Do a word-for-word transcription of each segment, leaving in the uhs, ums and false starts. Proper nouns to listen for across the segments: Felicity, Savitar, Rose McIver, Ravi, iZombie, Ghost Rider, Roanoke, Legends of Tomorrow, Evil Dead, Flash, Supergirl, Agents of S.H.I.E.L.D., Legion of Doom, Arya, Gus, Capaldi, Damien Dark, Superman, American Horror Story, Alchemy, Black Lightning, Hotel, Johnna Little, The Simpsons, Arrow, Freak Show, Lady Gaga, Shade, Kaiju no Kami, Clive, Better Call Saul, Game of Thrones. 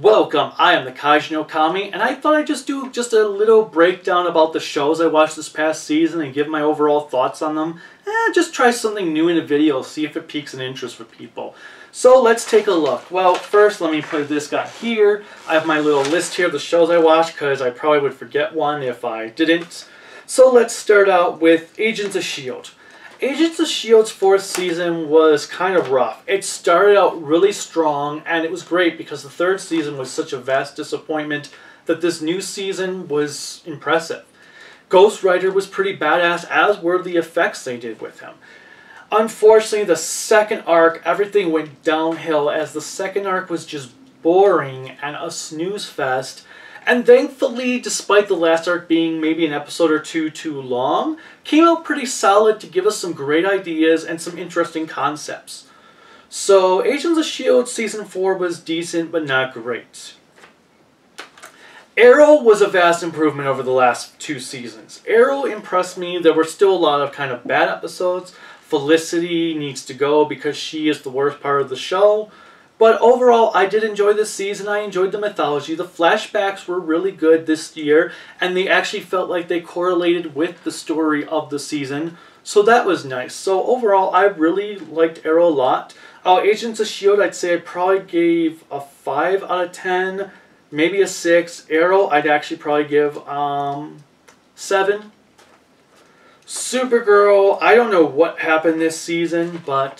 Welcome, I am the Kaiju no Kami, and I thought I'd just do just a little breakdown about the shows I watched this past season and give my overall thoughts on them. Eh, just try something new in a video, see if it piques an interest for people. So let's take a look. Well, first let me put this guy here. I have my little list here of the shows I watched because I probably would forget one if I didn't. So let's start out with Agents of S H I E L D. Agents of S H I E L D.'s fourth season was kind of rough. It started out really strong, and it was great because the third season was such a vast disappointment that this new season was impressive. Ghost Rider was pretty badass, as were the effects they did with him. Unfortunately, the second arc, everything went downhill, as the second arc was just boring and a snooze fest. And thankfully, despite the last arc being maybe an episode or two too long, came out pretty solid to give us some great ideas and some interesting concepts. So Agents of S H I E L D Season four was decent, but not great. Arrow was a vast improvement over the last two seasons. Arrow impressed me. There were still a lot of kind of bad episodes. Felicity needs to go because she is the worst part of the show. But overall, I did enjoy this season. I enjoyed the mythology. The flashbacks were really good this year, and they actually felt like they correlated with the story of the season, so that was nice. So overall, I really liked Arrow a lot. Uh, Agents of S H I E L D, I'd say I probably gave a five out of ten, maybe a six. Arrow, I'd actually probably give um, seven. Supergirl, I don't know what happened this season, but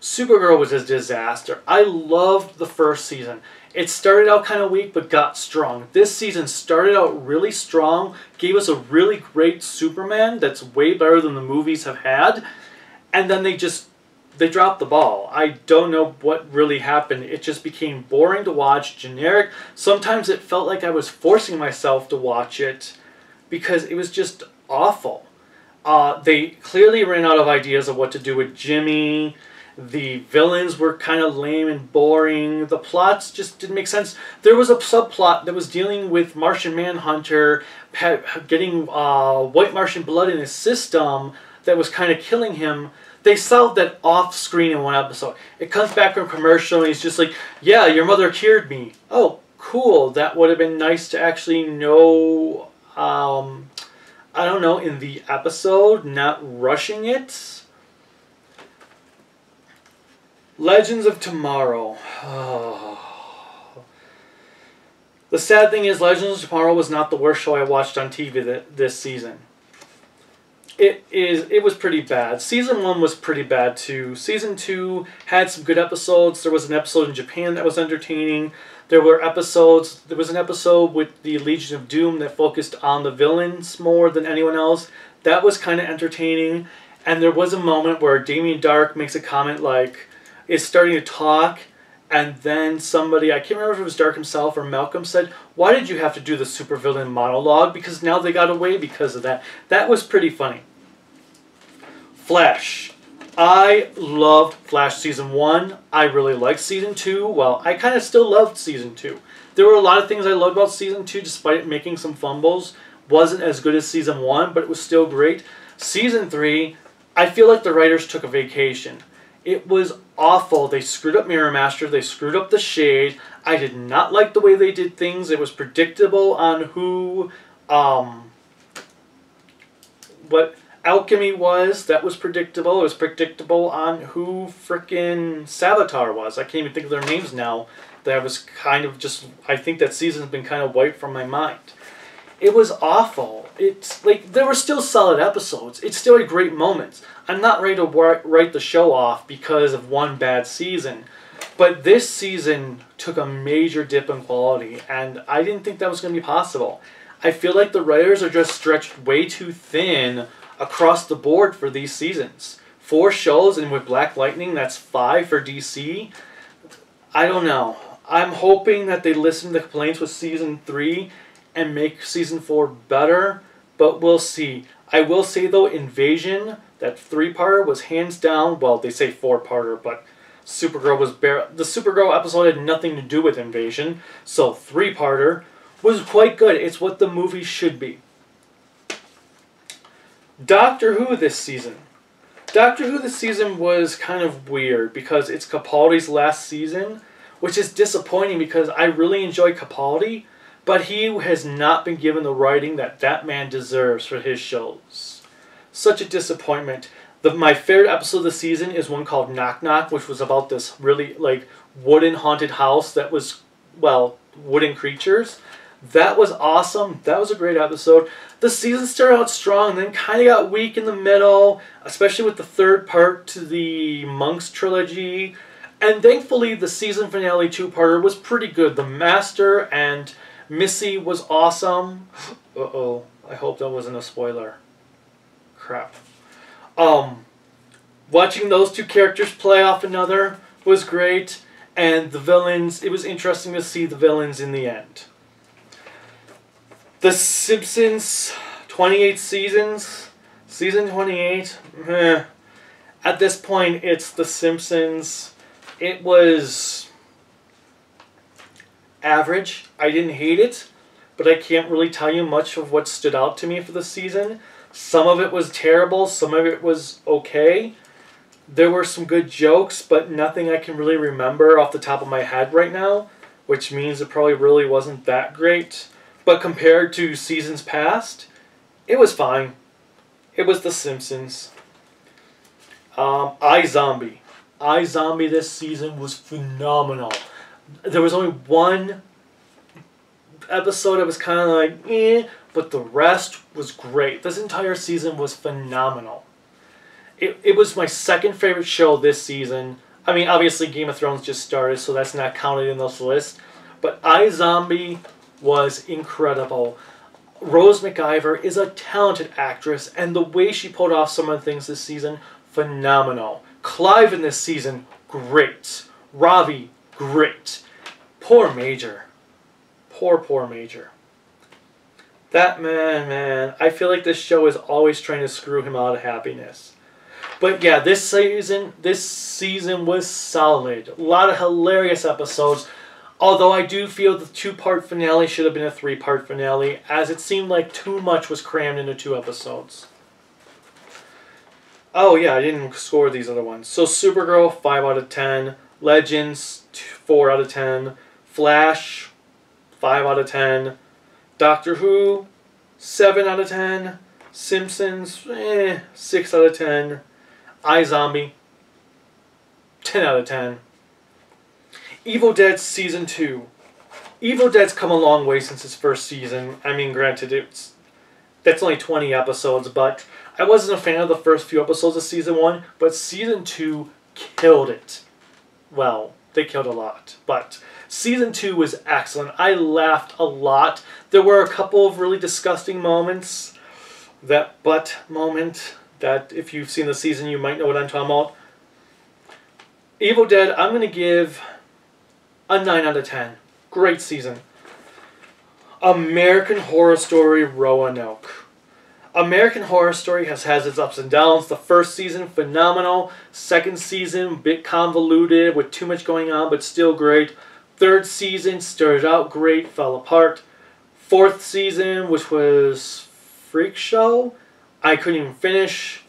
Supergirl was a disaster. I loved the first season. It started out kind of weak, but got strong. This season started out really strong, gave us a really great Superman that's way better than the movies have had, and then they just, they dropped the ball. I don't know what really happened. It just became boring to watch, generic. Sometimes it felt like I was forcing myself to watch it because it was just awful. Uh, they clearly ran out of ideas of what to do with Jimmy. The villains were kind of lame and boring. The plots just didn't make sense. There was a subplot that was dealing with Martian Manhunter getting uh, white Martian blood in his system that was kind of killing him. They solved that off screen in one episode. It comes back from commercial and he's just like, yeah, your mother cured me. Oh, cool. That would have been nice to actually know, um, I don't know, in the episode, not rushing it. Legends of Tomorrow. Oh. The sad thing is Legends of Tomorrow was not the worst show I watched on T V th this season. It is. It was pretty bad. Season one was pretty bad too. Season two had some good episodes. There was an episode in Japan that was entertaining. There were episodes. There was an episode with the Legion of Doom that focused on the villains more than anyone else. That was kind of entertaining. And there was a moment where Damien Dark makes a comment like, is starting to talk, and then somebody, I can't remember if it was Dark himself or Malcolm, said, why did you have to do the supervillain monologue? Because now they got away because of that. That was pretty funny. Flash. I loved Flash Season one. I really liked Season two. Well, I kind of still loved Season two. There were a lot of things I loved about Season two, despite it making some fumbles. Wasn't as good as Season one, but it was still great. Season three, I feel like the writers took a vacation. It was awful. They screwed up Mirror Master. They screwed up the Shade. I did not like the way they did things. It was predictable on who, um, what Alchemy was. That was predictable. It was predictable on who frickin' Savitar was. I can't even think of their names now. That was kind of just, I think that season's been kind of wiped from my mind. It was awful. It's like, there were still solid episodes. It's still a great moment. I'm not ready to write the show off because of one bad season. But this season took a major dip in quality, and I didn't think that was going to be possible. I feel like the writers are just stretched way too thin across the board for these seasons. Four shows, and with Black Lightning, that's five for D C. I don't know. I'm hoping that they listen to the complaints with Season three and make Season four better, but we'll see. I will say, though, Invasion, that three-parter, was hands down, well, they say four-parter, but Supergirl was bare. The Supergirl episode had nothing to do with Invasion, so three-parter was quite good. It's what the movie should be. Doctor Who this season. Doctor Who this season was kind of weird, because it's Capaldi's last season, which is disappointing because I really enjoy Capaldi, but he has not been given the writing that that man deserves for his shows. Such a disappointment. The, my favorite episode of the season is one called Knock Knock, which was about this really, like, wooden haunted house that was, well, wooden creatures. That was awesome. That was a great episode. The season started out strong, then kind of got weak in the middle, especially with the third part to the Monks trilogy. And thankfully, the season finale two-parter was pretty good. The Master and Missy was awesome. Uh-oh. I hope that wasn't a spoiler. Crap. Um, watching those two characters play off another was great. And the villains, it was interesting to see the villains in the end. The Simpsons, twenty-eight seasons, season twenty-eight, meh. At this point, it's The Simpsons. It was average. I didn't hate it, but I can't really tell you much of what stood out to me for the season. Some of it was terrible, some of it was okay. There were some good jokes, but nothing I can really remember off the top of my head right now, which means it probably really wasn't that great. But compared to seasons past, it was fine. It was The Simpsons. Um, iZombie. iZombie this season was phenomenal. There was only one episode that was kind of like, eh, but the rest was great. This entire season was phenomenal. It, it was my second favorite show this season. I mean, obviously Game of Thrones just started, so that's not counted in this list. But iZombie was incredible. Rose McIver is a talented actress, and the way she pulled off some of the things this season, phenomenal. Clive in this season, great. Ravi, great. Poor Major. Poor, poor Major. That man, man, I feel like this show is always trying to screw him out of happiness. But yeah, this season, this season was solid. A lot of hilarious episodes. Although I do feel the two-part finale should have been a three-part finale, as it seemed like too much was crammed into two episodes. Oh yeah, I didn't score these other ones. So Supergirl, five out of ten. Legends, four out of ten. Flash, five out of ten. Doctor Who, seven out of ten. Simpsons, eh, six out of ten. iZombie, ten out of ten. Evil Dead Season two. Evil Dead's come a long way since its first season. I mean, granted, it's that's only twenty episodes, but I wasn't a fan of the first few episodes of Season one, but Season two killed it. Well, they killed a lot, but Season two was excellent. I laughed a lot. There were a couple of really disgusting moments. That butt moment, that if you've seen the season, you might know what I'm talking about. Evil Dead, I'm going to give a nine out of ten. Great season. American Horror Story Roanoke. American Horror Story has, has its ups and downs. The first season, phenomenal. Second season, a bit convoluted with too much going on, but still great. Third season, started out great, fell apart. Fourth season, which was Freak Show, I couldn't even finish.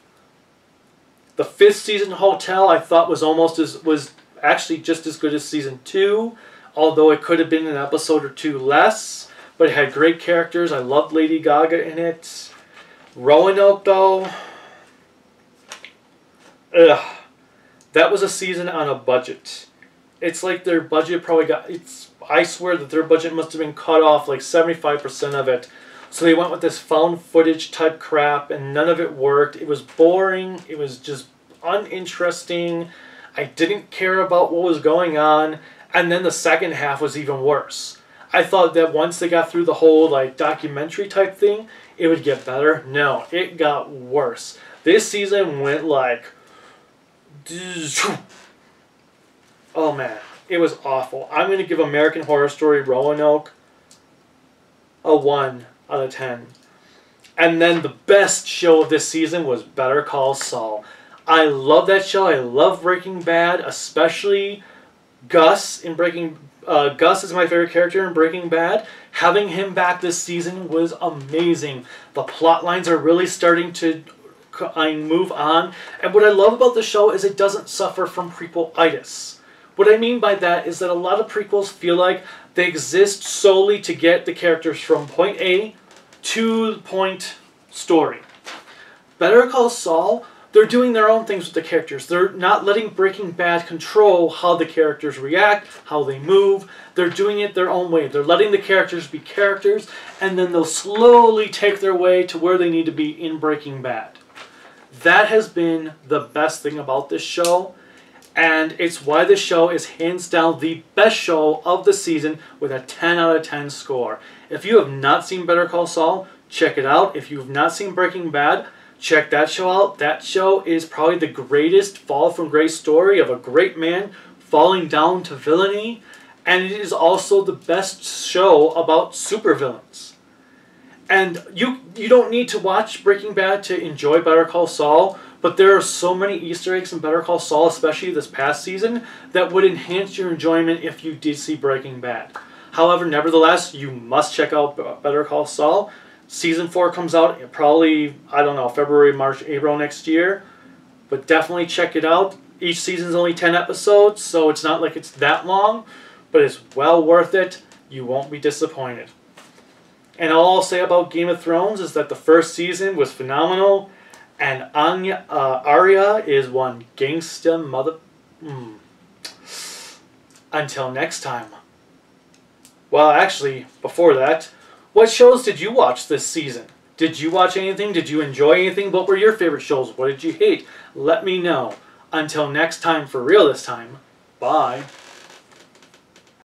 The fifth season, Hotel, I thought was almost as was actually just as good as season two, although it could have been an episode or two less, but it had great characters. I loved Lady Gaga in it. Roanoke, though, ugh, that was a season on a budget. It's like their budget probably got, it's, I swear that their budget must have been cut off like seventy-five percent of it, so they went with this found footage type crap, and none of it worked. It was boring, it was just uninteresting. I didn't care about what was going on, and then the second half was even worse. I thought that once they got through the whole like documentary type thing, it would get better. No, it got worse. This season went like, oh man, it was awful. I'm going to give American Horror Story Roanoke a one out of ten. And then the best show of this season was Better Call Saul. I love that show. I love Breaking Bad, especially Gus in Breaking. Uh, Gus is my favorite character in Breaking Bad. Having him back this season was amazing. The plot lines are really starting to I move on, and what I love about the show is it doesn't suffer from prequel-itis, What I mean by that is that a lot of prequels feel like they exist solely to get the characters from point A to point story. Better Call Saul, they're doing their own things with the characters. They're not letting Breaking Bad control how the characters react, how they move. They're doing it their own way. They're letting the characters be characters, and then they'll slowly take their way to where they need to be in Breaking Bad. That has been the best thing about this show, and it's why this show is hands down the best show of the season with a ten out of ten score. If you have not seen Better Call Saul, check it out. If you've not seen Breaking Bad, check that show out. That show is probably the greatest fall from grace story of a great man falling down to villainy. And it is also the best show about supervillains. And you you don't need to watch Breaking Bad to enjoy Better Call Saul. But there are so many Easter eggs in Better Call Saul, especially this past season, that would enhance your enjoyment if you did see Breaking Bad. However, nevertheless, you must check out Better Call Saul. Season four comes out probably, I don't know, February, March, April next year. But definitely check it out. Each season's only ten episodes, so it's not like it's that long. But it's well worth it. You won't be disappointed. And all I'll say about Game of Thrones is that the first season was phenomenal. And Anya, uh, Arya is one gangsta mother... Mm. Until next time. Well, actually, before that... What shows did you watch this season? Did you watch anything? Did you enjoy anything? What were your favorite shows? What did you hate? Let me know. Until next time, for real this time, bye.